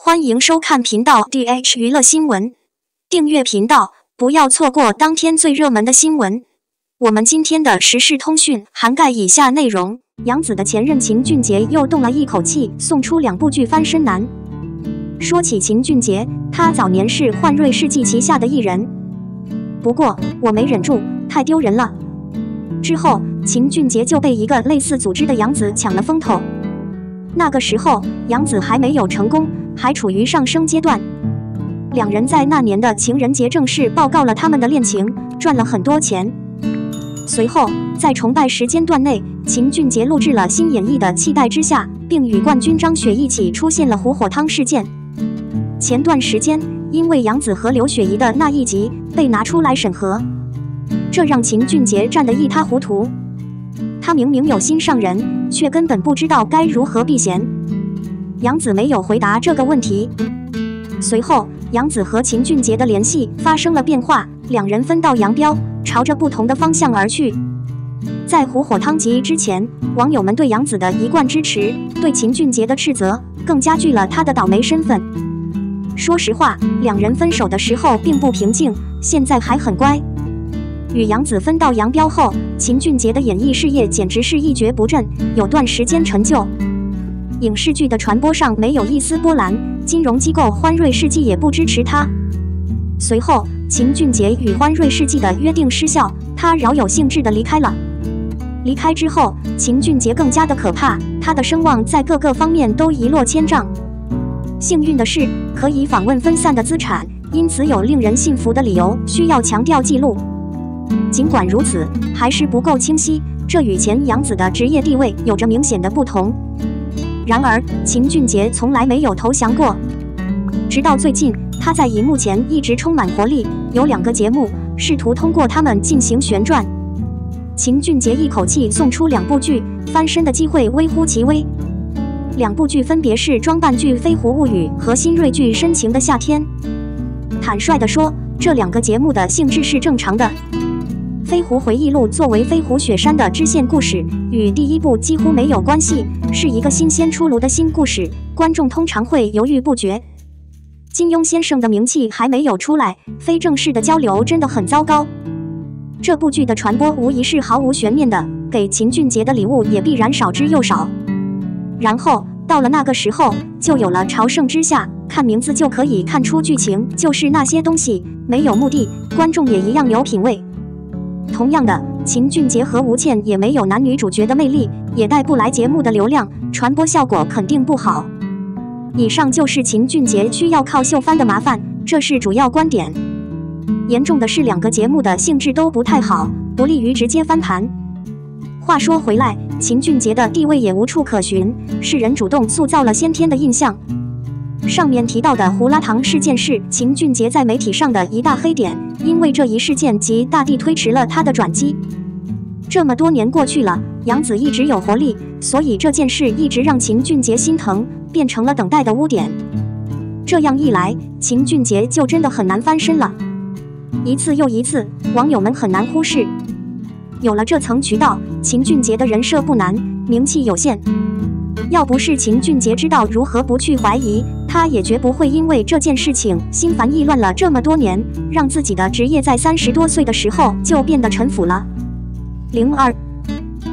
欢迎收看频道 DH 娱乐新闻，订阅频道，不要错过当天最热门的新闻。我们今天的时事通讯涵盖以下内容：杨紫的前任秦俊杰又动了一口气，送出2部剧翻身难。说起秦俊杰，他早年是幻瑞世纪旗下的艺人，不过我没忍住，太丢人了。之后，秦俊杰就被一个类似组织的杨紫抢了风头。 那个时候，杨紫还没有成功，还处于上升阶段。两人在那年的情人节正式报告了他们的恋情，赚了很多钱。随后，在崇拜时间段内，秦俊杰录制了新演绎的《期待之下》，并与冠军张雪一起出现了“虎火汤”事件。前段时间，因为杨紫和刘雪怡的那一集被拿出来审核，这让秦俊杰站得一塌糊涂。 他明明有心上人，却根本不知道该如何避嫌。杨紫没有回答这个问题。随后，杨紫和秦俊杰的联系发生了变化，两人分道扬镳，朝着不同的方向而去。在《虎火汤》集之前，网友们对杨紫的一贯支持，对秦俊杰的斥责，更加剧了他的倒霉身份。说实话，两人分手的时候并不平静，现在还很乖。 与杨紫分道扬镳后，秦俊杰的演艺事业简直是一蹶不振，有段时间陈旧。影视剧的传播上没有一丝波澜，金融机构欢瑞世纪也不支持他。随后，秦俊杰与欢瑞世纪的约定失效，他饶有兴致地离开了。离开之后，秦俊杰更加的可怕，他的声望在各个方面都一落千丈。幸运的是，可以访问分散的资产，因此有令人信服的理由需要强调记录。 尽管如此，还是不够清晰，这与前杨紫的职业地位有着明显的不同。然而，秦俊杰从来没有投降过，直到最近，他在荧幕前一直充满活力，有2个节目试图通过他们进行旋转。秦俊杰一口气送出2部剧，翻身的机会微乎其微。2部剧分别是装扮剧《飞狐物语》和新锐剧《深情的夏天》。坦率地说，这2个节目的性质是正常的。 《飞狐回忆录》作为飞狐雪山的支线故事，与第1部几乎没有关系，是一个新鲜出炉的新故事，观众通常会犹豫不决。金庸先生的名气还没有出来，非正式的交流真的很糟糕。这部剧的传播无疑是毫无悬念的，给秦俊杰的礼物也必然少之又少。然后到了那个时候，就有了《朝圣之下》，看名字就可以看出剧情就是那些东西，没有目的，观众也一样有品味。 同样的，秦俊杰和吴倩也没有男女主角的魅力，也带不来节目的流量，传播效果肯定不好。以上就是秦俊杰需要靠秀翻的麻烦，这是主要观点。严重的是2个节目的性质都不太好，不利于直接翻盘。话说回来，秦俊杰的地位也无处可寻，是人主动塑造了先天的印象。上面提到的胡辣汤事件是秦俊杰在媒体上的一大黑点。 因为这一事件极大地推迟了他的转机。这么多年过去了，杨紫一直有活力，所以这件事一直让秦俊杰心疼，变成了等待的污点。这样一来，秦俊杰就真的很难翻身了。一次又一次，网友们很难忽视。有了这层渠道，秦俊杰的人设不难，名气有限。要不是秦俊杰知道如何不去怀疑。 他也绝不会因为这件事情心烦意乱了这么多年，让自己的职业在30多岁的时候就变得沉浮了。02，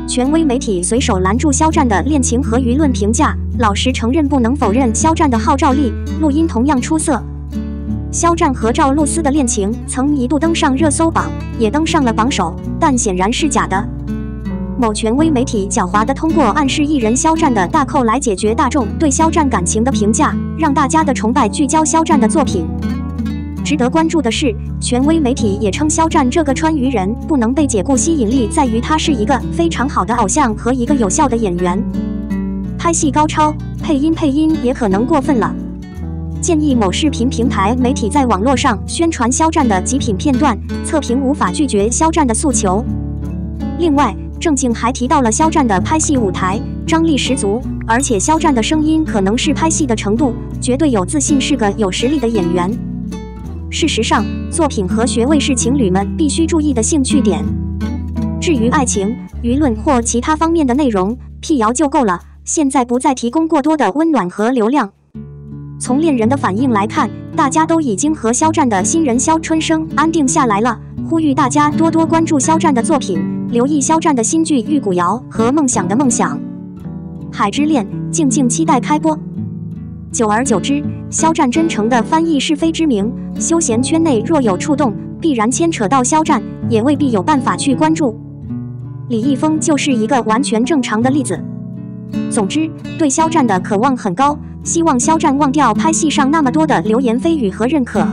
权威媒体随手拦住肖战的恋情和舆论评价，老实承认不能否认肖战的号召力，录音同样出色。肖战和赵露思的恋情曾一度登上热搜榜，也登上了榜首，但显然是假的。 某权威媒体狡猾地通过暗示艺人肖战的大扣来解决大众对肖战感情的评价，让大家的崇拜聚焦肖战的作品。值得关注的是，权威媒体也称肖战这个川渝人不能被解雇，吸引力在于他是一个非常好的偶像和一个有效的演员。拍戏高超，配音也可能过分了。建议某视频平台媒体在网络上宣传肖战的极品片段，测评无法拒绝肖战的诉求。另外。 郑敬还提到了肖战的拍戏舞台张力十足，而且肖战的声音可能是拍戏的程度，绝对有自信，是个有实力的演员。事实上，作品和学位是情侣们必须注意的兴趣点。至于爱情、舆论或其他方面的内容，辟谣就够了，现在不再提供过多的温暖和流量。从恋人的反应来看，大家都已经和肖战的新人肖春生安定下来了。呼吁大家多多关注肖战的作品，留意肖战的新剧《玉骨遥》和《梦想的梦想》。《海之恋》敬期待开播。久而久之，肖战真诚的翻译是非之名，休闲圈内若有触动，必然牵扯到肖战，也未必有办法去关注。李易峰就是一个完全正常的例子。总之，对肖战的渴望很高，希望肖战忘掉拍戏上那么多的流言蜚语和认可。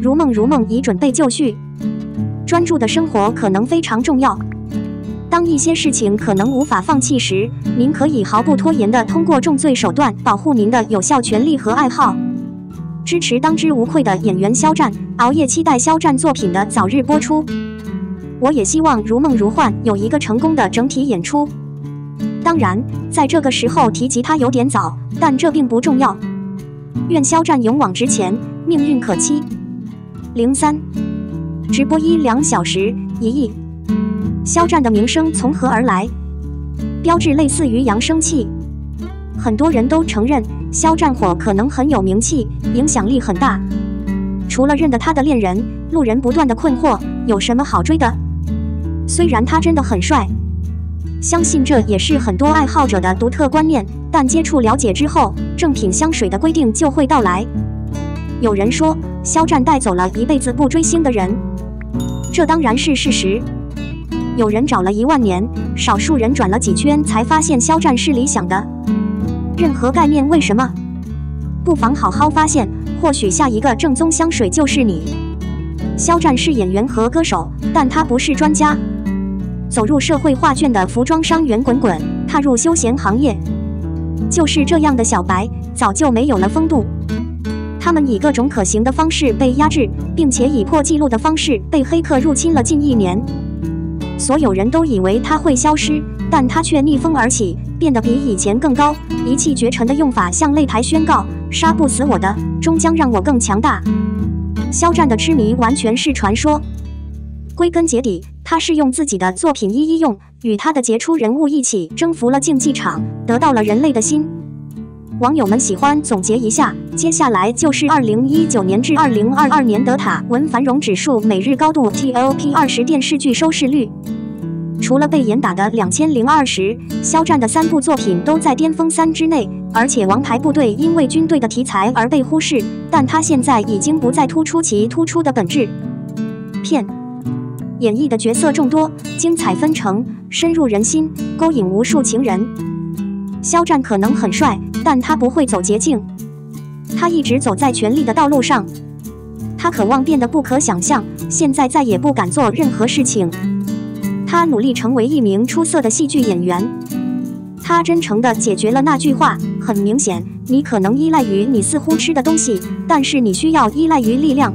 如梦已准备就绪，专注的生活可能非常重要。当一些事情可能无法放弃时，您可以毫不拖延地通过重罪手段保护您的有效权利和爱好。支持当之无愧的演员肖战，熬夜期待肖战作品的早日播出。我也希望《如梦如幻》有一个成功的整体演出。当然，在这个时候提及他有点早，但这并不重要。愿肖战勇往直前，命运可期。03，直播1-2小时，1亿。肖战的名声从何而来？标志类似于扬声器。很多人都承认肖战火可能很有名气，影响力很大。除了认得他的恋人，路人不断的困惑，有什么好追的？虽然他真的很帅，相信这也是很多爱好者的独特观念，但接触了解之后，正品香水的规定就会到来。有人说，肖战带走了一辈子不追星的人，这当然是事实。有人找了1万年，少数人转了几圈才发现肖战是理想的。任何概念为什么？不妨好好发现，或许下一个正宗香水就是你。肖战是演员和歌手，但他不是专家。走入社会画卷的服装商圆滚滚，踏入休闲行业，就是这样的小白早就没有了风度。他们以各种可行的方式被压制，并且以破纪录的方式被黑客入侵了近1年。所有人都以为他会消失，但他却逆风而起，变得比以前更高。一骑绝尘的用法向擂台宣告：杀不死我的，终将让我更强大。肖战的痴迷完全是传说，归根结底，他是用自己的作品一一用，与他的杰出人物一起征服了竞技场，得到了人类的心。网友们喜欢总结一下，接下来就是2019年至2022年德塔文繁荣指数每日高度 TOP20 电视剧收视率。除了被严打的2002时，肖战的3部作品都在巅峰3之内，而且《王牌部队》因为军队的题材而被忽视，但他现在已经不再突出其突出的本质。片演绎的角色众多，精彩纷呈，深入人心，勾引无数情人。肖战可能很帅，但他不会走捷径，他一直走在权力的道路上。他渴望变得不可想象，现在再也不敢做任何事情。他努力成为一名出色的戏剧演员。他真诚地解决了那句话：很明显，你可能依赖于你似乎吃的东西，但是你需要依赖于力量。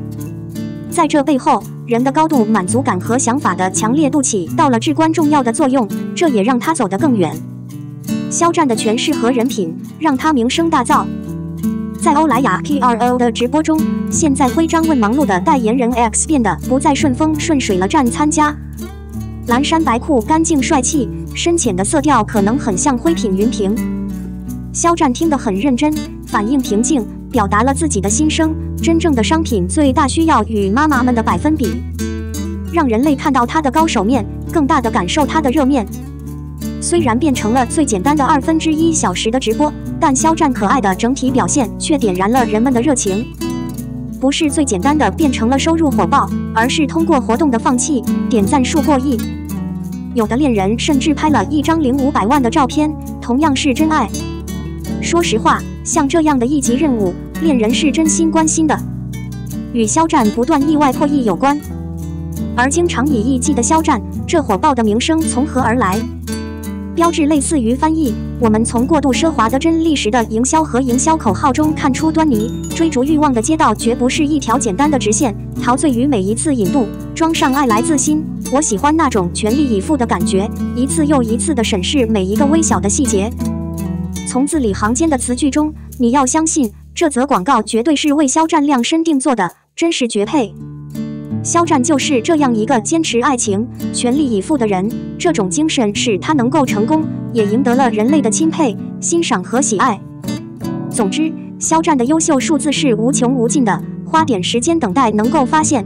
在这背后，人的高度满足感和想法的强烈度起到了至关重要的作用，这也让他走得更远。肖战的诠释和人品让他名声大噪。在欧莱雅 PRO 的直播中，现在徽章问忙碌的代言人 X 变得不再顺风顺水了。站参加蓝衫白裤，干净帅气，深浅的色调可能很像灰品云平。肖战听得很认真，反应平静，表达了自己的心声。真正的商品最大需要与妈妈们的百分比，让人类看到他的高手面，更大的感受他的热面。虽然变成了最简单的1/2小时的直播，但肖战可爱的整体表现却点燃了人们的热情。不是最简单的变成了收入火爆，而是通过活动的放弃，点赞数过亿。有的恋人甚至拍了1张500万的照片，同样是真爱。说实话，像这样的一级任务，恋人是真心关心的。与肖战不断意外破亿有关，而经常以亿计的肖战，这火爆的名声从何而来？标志类似于翻译，我们从过度奢华的真历史的营销和营销口号中看出端倪。追逐欲望的街道绝不是一条简单的直线，陶醉于每一次引渡，装上爱来自心。我喜欢那种全力以赴的感觉，一次又一次的审视每一个微小的细节。从字里行间的词句中，你要相信这则广告绝对是为肖战量身定做的，真是绝配。肖战就是这样一个坚持爱情、全力以赴的人，这种精神使他能够成功，也赢得了人类的钦佩、欣赏和喜爱。总之，肖战的优秀数字是无穷无尽的，花点时间等待能够发现。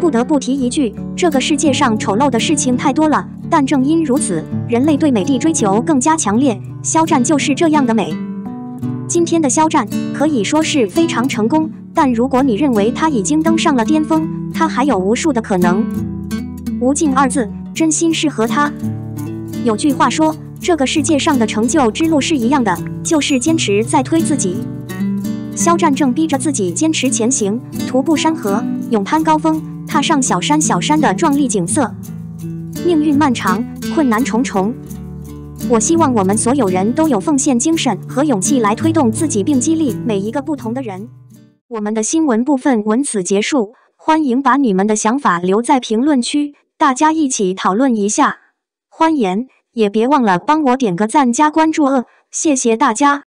不得不提一句，这个世界上丑陋的事情太多了，但正因如此，人类对美的追求更加强烈。肖战就是这样的美。今天的肖战可以说是非常成功，但如果你认为他已经登上了巅峰，他还有无数的可能。无尽二字，真心适合他。有句话说，这个世界上的成就之路是一样的，就是坚持在推自己。肖战正逼着自己坚持前行，徒步山河，勇攀高峰，踏上小山小山的壮丽景色。命运漫长，困难重重，我希望我们所有人都有奉献精神和勇气来推动自己，并激励每一个不同的人。我们的新闻部分文此结束，欢迎把你们的想法留在评论区，大家一起讨论一下。欢颜。也别忘了帮我点个赞加关注，谢谢大家。